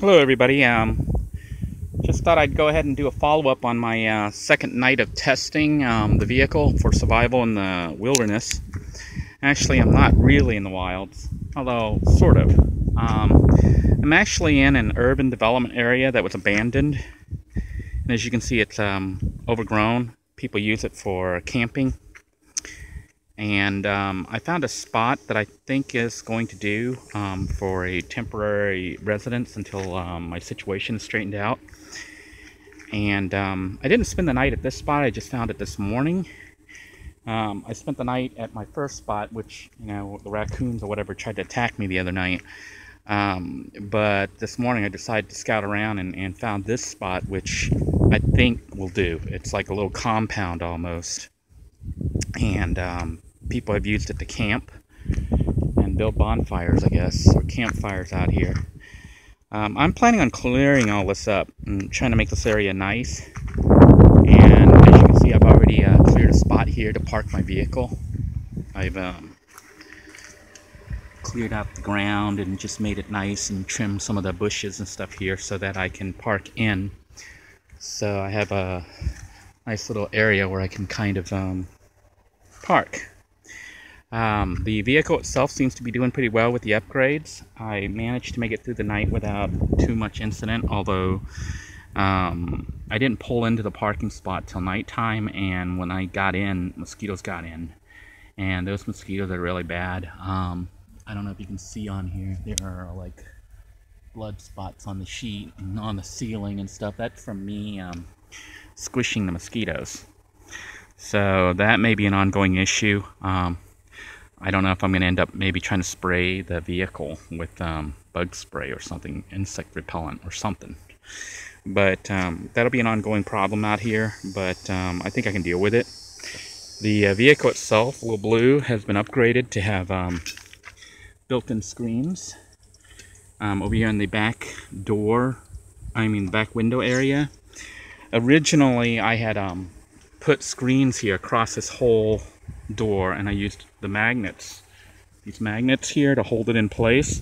Hello everybody, just thought I'd go ahead and do a follow-up on my second night of testing the vehicle for survival in the wilderness. Actually, I'm not really in the wilds, although sort of. I'm actually in an urban development area that was abandoned, and as you can see it's overgrown. People use it for camping, and I found a spot that I think is going to do for a temporary residence until my situation is straightened out. And I didn't spend the night at this spot, I just found it this morning. I spent the night at my first spot, which, you know, the raccoons or whatever tried to attack me the other night. But this morning I decided to scout around and found this spot, which I think will do. It's like a little compound almost. And people have used it to camp and build bonfires, I guess, or campfires out here. I'm planning on clearing all this up and trying to make this area nice. And as you can see, I've already cleared a spot here to park my vehicle. I've cleared out the ground and just made it nice and trimmed some of the bushes and stuff here so that I can park in. So I have a nice little area where I can kind of park. The vehicle itself seems to be doing pretty well with the upgrades. I managed to make it through the night without too much incident, although I didn't pull into the parking spot till nighttime, and when I got in, mosquitoes got in. And those mosquitoes are really bad. I don't know if you can see on here, there are like blood spots on the sheet and on the ceiling and stuff. That's from me squishing the mosquitoes, so that may be an ongoing issue. I don't know if I'm gonna end up maybe trying to spray the vehicle with bug spray or something, insect repellent or something, but that'll be an ongoing problem out here. But I think I can deal with it. The vehicle itself, Little Blue, has been upgraded to have built-in screens. Over here in the back door, back window area, originally I had put screens here across this whole door, and I used the magnets, these magnets here, to hold it in place.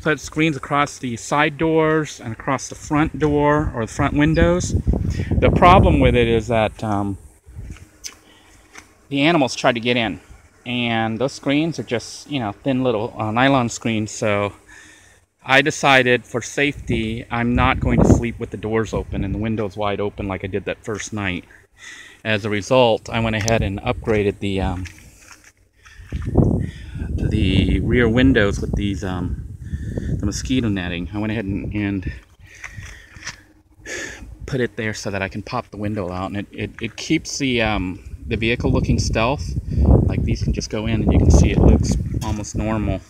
So I had screens across the side doors and across the front door, or the front windows. The problem with it is that the animals tried to get in, and those screens are just, you know, thin little nylon screens. So I decided for safety, I'm not going to sleep with the doors open and the windows wide open like I did that first night. As a result, I went ahead and upgraded the rear windows with these the mosquito netting. I went ahead and put it there so that I can pop the window out, and it keeps the vehicle looking stealth. Like, these can just go in and you can see it looks almost normal.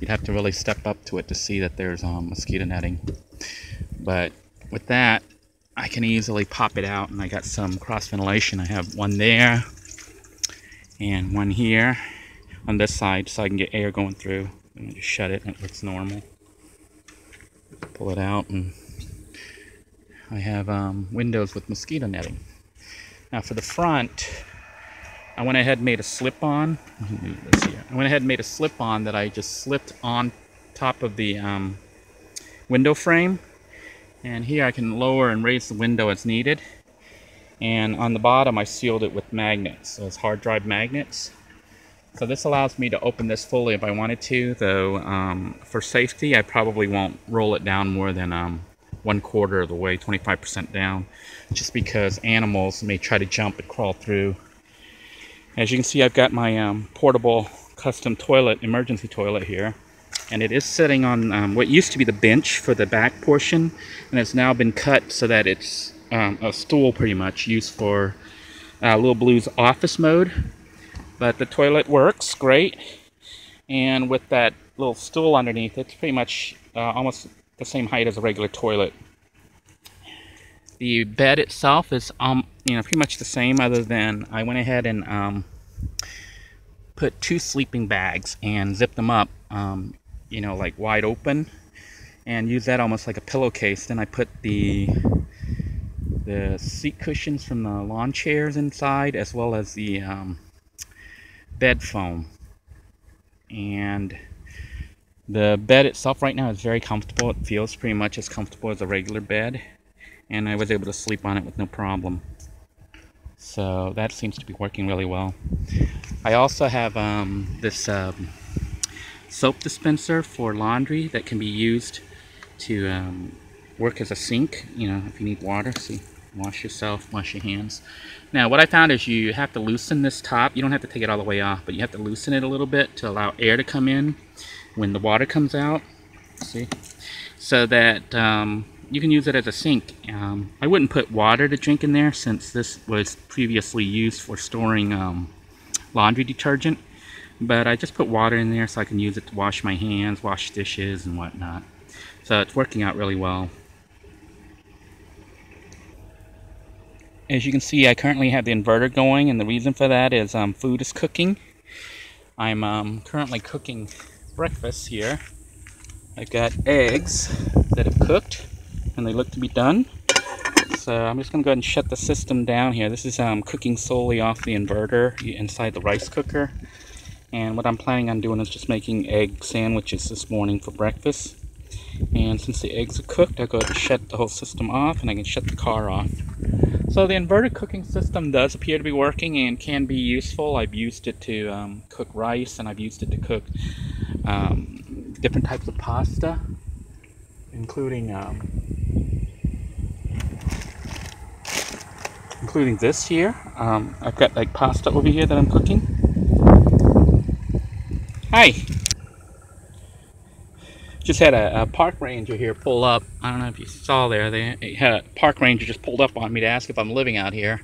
You'd have to really step up to it to see that there's mosquito netting. But with that, I can easily pop it out, and I got some cross ventilation. I have one there and one here on this side, so I can get air going through. Let me just shut it and it looks normal. Pull it out, and I have windows with mosquito netting. Now for the front, I went ahead and made a slip-on. I went ahead and made a slip-on that I just slipped on top of the window frame. And here I can lower and raise the window as needed. And on the bottom I sealed it with magnets. So it's hard drive magnets. So this allows me to open this fully if I wanted to, though for safety I probably won't roll it down more than 1/4 of the way, 25% down, just because animals may try to jump and crawl through. As you can see, I've got my portable custom toilet, emergency toilet here, and it is sitting on what used to be the bench for the back portion, and it's now been cut so that it's a stool pretty much, used for Little Blue's office mode. But the toilet works great, and with that little stool underneath, it's pretty much almost the same height as a regular toilet. The bed itself is you know, pretty much the same, other than I went ahead and put two sleeping bags and zipped them up, you know, like wide open, and use that almost like a pillowcase. Then I put the seat cushions from the lawn chairs inside, as well as the bed foam. And The bed itself right now is very comfortable. It feels pretty much as comfortable as a regular bed, and I was able to sleep on it with no problem. So that seems to be working really well. I also have this soap dispenser for laundry that can be used to work as a sink, you know, if you need water. See, wash yourself, wash your hands. Now what I found is you have to loosen this top. You don't have to take it all the way off, but you have to loosen it a little bit to allow air to come in when the water comes out, see, so that you can use it as a sink. I wouldn't put water to drink in there, since this was previously used for storing laundry detergent, but I just put water in there so I can use it to wash my hands, wash dishes and whatnot. So it's working out really well. As you can see, I currently have the inverter going, and the reason for that is food is cooking. I'm currently cooking breakfast here. I've got eggs that have cooked, and they look to be done. So I'm just going to go ahead and shut the system down here. This is cooking solely off the inverter inside the rice cooker. And what I'm planning on doing is just making egg sandwiches this morning for breakfast. And since the eggs are cooked, I'll go ahead and shut the whole system off, and I can shut the car off. So the inverter cooking system does appear to be working and can be useful. I've used it to cook rice, and I've used it to cook different types of pasta, including this here. I've got like pasta over here that I'm cooking. Hi! Just had a park ranger here pull up. I don't know if you saw there, they had a park ranger just pulled up on me to ask if I'm living out here.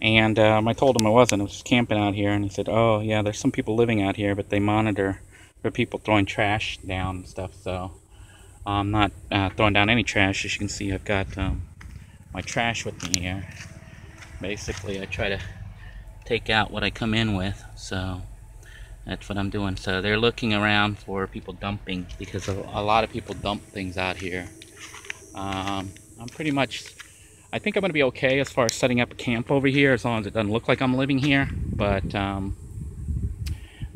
And I told him I wasn't. I was just camping out here. And he said, oh yeah, there's some people living out here, but they monitor for people throwing trash down and stuff. So I'm not throwing down any trash. As you can see, I've got my trash with me here. Basically, I try to take out what I come in with. So that's what I'm doing. So they're looking around for people dumping, because a lot of people dump things out here. I'm pretty much, I think I'm going to be okay as far as setting up a camp over here, as long as it doesn't look like I'm living here. But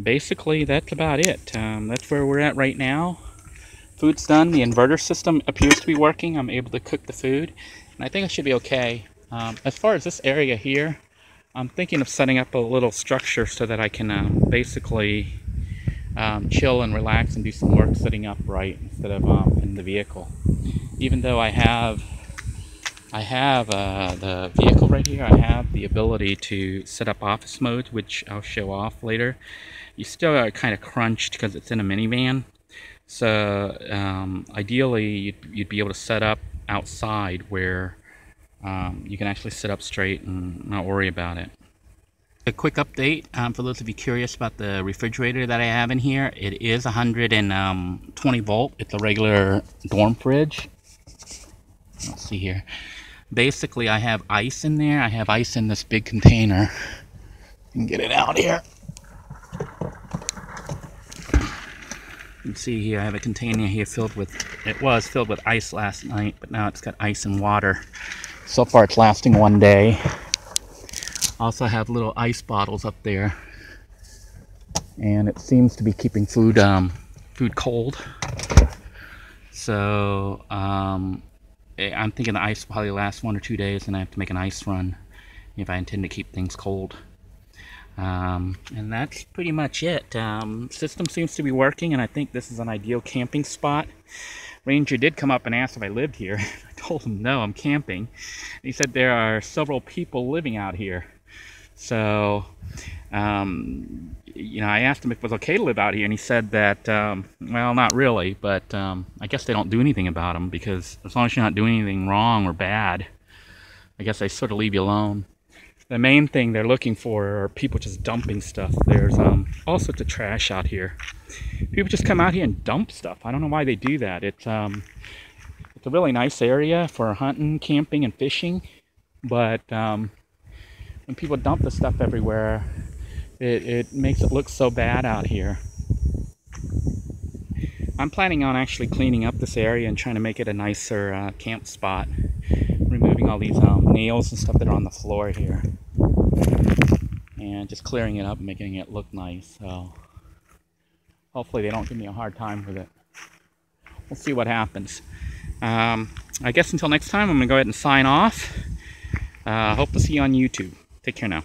basically, that's about it. That's where we're at right now. Food's done. The inverter system appears to be working. I'm able to cook the food, and I think I should be okay. As far as this area here, I'm thinking of setting up a little structure so that I can basically chill and relax and do some work sitting upright instead of in the vehicle. Even though I have the vehicle right here, I have the ability to set up office mode, which I'll show off later. You still are kind of crunched because it's in a minivan. So ideally, you'd be able to set up outside where you can actually sit up straight and not worry about it. A quick update for those of you curious about the refrigerator that I have in here. It is 120 volt. It's a regular dorm fridge. Let's see here. Basically, I have ice in there. I have ice in this big container. You can get it out here. You can see here I have a container here filled with, it was filled with ice last night, but now it's got ice and water. So far it's lasting one day. Also have little ice bottles up there, and it seems to be keeping food food cold. So I'm thinking the ice will probably last 1 or 2 days, and I have to make an ice run if I intend to keep things cold. And that's pretty much it. System seems to be working, and I think this is an ideal camping spot. Ranger did come up and asked if I lived here. I told him no, I'm camping. And he said there are several people living out here. So, you know, I asked him if it was okay to live out here, and he said that, well, not really, but I guess they don't do anything about them, because as long as you're not doing anything wrong or bad, I guess they sort of leave you alone. The main thing they're looking for are people just dumping stuff. There's all sorts of trash out here. People just come out here and dump stuff. I don't know why they do that. It's a really nice area for hunting, camping, and fishing. But when people dump the stuff everywhere, it makes it look so bad out here. I'm planning on actually cleaning up this area and trying to make it a nicer camp spot. Removing all these nails and stuff that are on the floor here, and just clearing it up and making it look nice. So hopefully they don't give me a hard time with it. We'll see what happens. I guess until next time, I'm going to go ahead and sign off. Hope to see you on YouTube. Take care now.